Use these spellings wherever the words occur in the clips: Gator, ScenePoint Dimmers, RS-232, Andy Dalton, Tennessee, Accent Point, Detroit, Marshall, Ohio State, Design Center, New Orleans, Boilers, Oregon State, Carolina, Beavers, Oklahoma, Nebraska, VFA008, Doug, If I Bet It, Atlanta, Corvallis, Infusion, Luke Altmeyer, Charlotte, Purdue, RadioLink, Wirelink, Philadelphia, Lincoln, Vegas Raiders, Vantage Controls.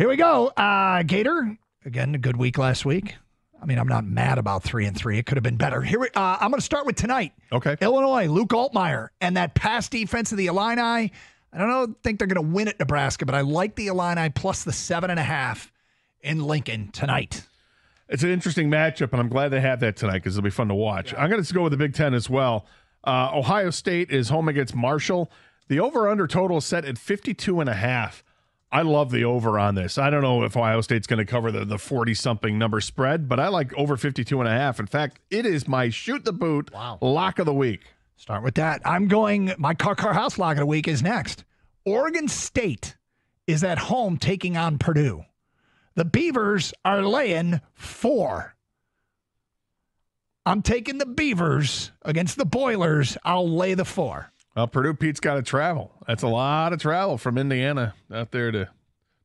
Here we go. Gator, again, a good week last week. I mean, I'm not mad about 3-3. It could have been better. Here, I'm going to start with tonight. Okay. Illinois, Luke Altmeyer, and that pass defense of the Illini. I don't think they're going to win at Nebraska, but I like the Illini plus the 7.5 in Lincoln tonight. It's an interesting matchup, and I'm glad they have that tonight because it'll be fun to watch. Yeah. I'm going to go with the Big Ten as well. Ohio State is home against Marshall. The over-under total is set at 52.5. I love the over on this. I don't know if Ohio State's going to cover the 40-something number spread, but I like over 52.5. In fact, it is my shoot-the-boot lock of the week. Start with that. I'm going – my car house lock of the week is next. Oregon State is at home taking on Purdue. The Beavers are laying 4. I'm taking the Beavers against the Boilers. I'll lay the 4. Well, Purdue Pete's got to travel. That's a lot of travel from Indiana out there to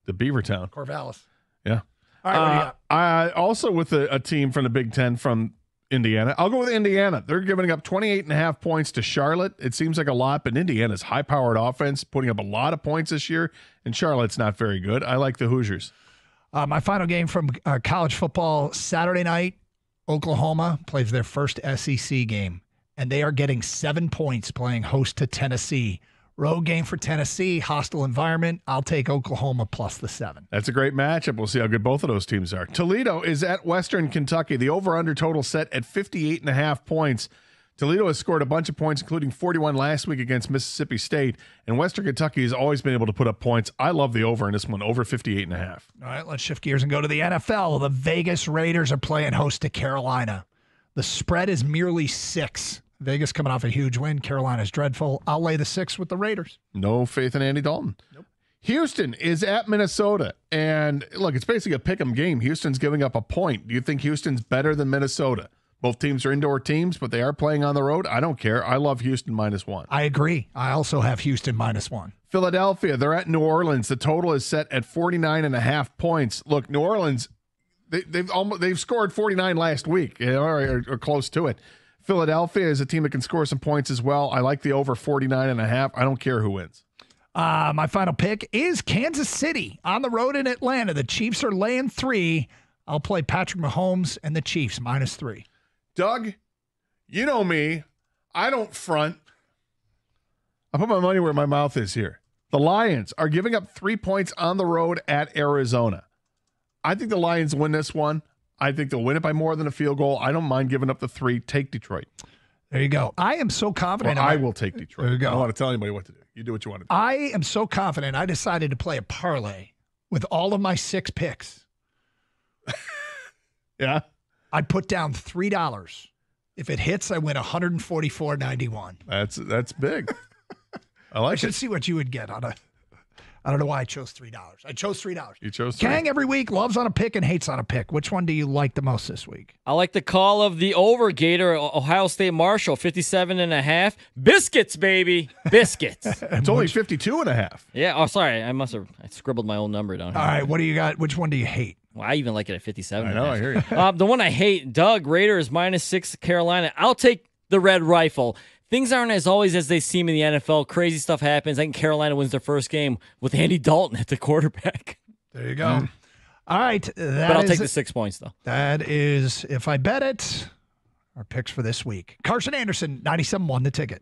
Beavertown. Corvallis. Yeah. All right, what do you got? I also with a team from the Big Ten from Indiana. I'll go with Indiana. They're giving up 28.5 points to Charlotte. It seems like a lot, but Indiana's high-powered offense, putting up a lot of points this year, and Charlotte's not very good. I like the Hoosiers. My final game from college football Saturday night, Oklahoma plays their first SEC game. And they are getting 7 points playing host to Tennessee. Road game for Tennessee, hostile environment. I'll take Oklahoma plus the 7. That's a great matchup. We'll see how good both of those teams are. Toledo is at Western Kentucky. The over-under total set at 58.5 points. Toledo has scored a bunch of points, including 41 last week against Mississippi State. And Western Kentucky has always been able to put up points. I love the over in this one, over 58.5. All right, let's shift gears and go to the NFL. The Vegas Raiders are playing host to Carolina. The spread is merely 6. Vegas coming off a huge win. Carolina's dreadful. I'll lay the 6 with the Raiders. No faith in Andy Dalton. Nope. Houston is at Minnesota. And, look, it's basically a pick'em game. Houston's giving up a point. Do you think Houston's better than Minnesota? Both teams are indoor teams, but they are playing on the road. I don't care. I love Houston -1. I agree. I also have Houston -1. Philadelphia, they're at New Orleans. The total is set at 49.5 points. Look, New Orleans, they've scored 49 last week, or close to it. Philadelphia is a team that can score some points as well. I like the over 49.5. I don't care who wins. My final pick is Kansas City on the road in Atlanta. The Chiefs are laying 3. I'll play Patrick Mahomes and the Chiefs -3. Doug, you know me. I don't front. I put my money where my mouth is here. The Lions are giving up 3 points on the road at Arizona. I think the Lions win this one. I think they'll win it by more than a field goal. I don't mind giving up the 3. Take Detroit. There you go. I am so confident. Well, I will take Detroit. There you go. I don't want to tell anybody what to do. You do what you want to do. I am so confident. I decided to play a parlay with all of my 6 picks. Yeah. I put down $3. If it hits, I win $144.91. That's big. I like it. I should see what you would get on a. I don't know why I chose $3. I chose $3. You chose $3. Gang every week loves on a pick and hates on a pick. Which one do you like the most this week? I like the call of the over, Gator, Ohio State Marshall, 57.5. Biscuits, baby. Biscuits. It's only 52.5. Yeah. Oh, sorry. I scribbled my own number down here. All right. What do you got? Which one do you hate? Well, I even like it at 57. I know. I hear you. The one I hate, Doug, Raiders -6 Carolina. I'll take the Red Rifle. Things aren't as always as they seem in the NFL. Crazy stuff happens. I think Carolina wins their first game with Andy Dalton at the quarterback. There you go. All right. But I'll take the 6 points, though. That is, if I bet it, our picks for this week. Carson Anderson, 97.1 The Ticket.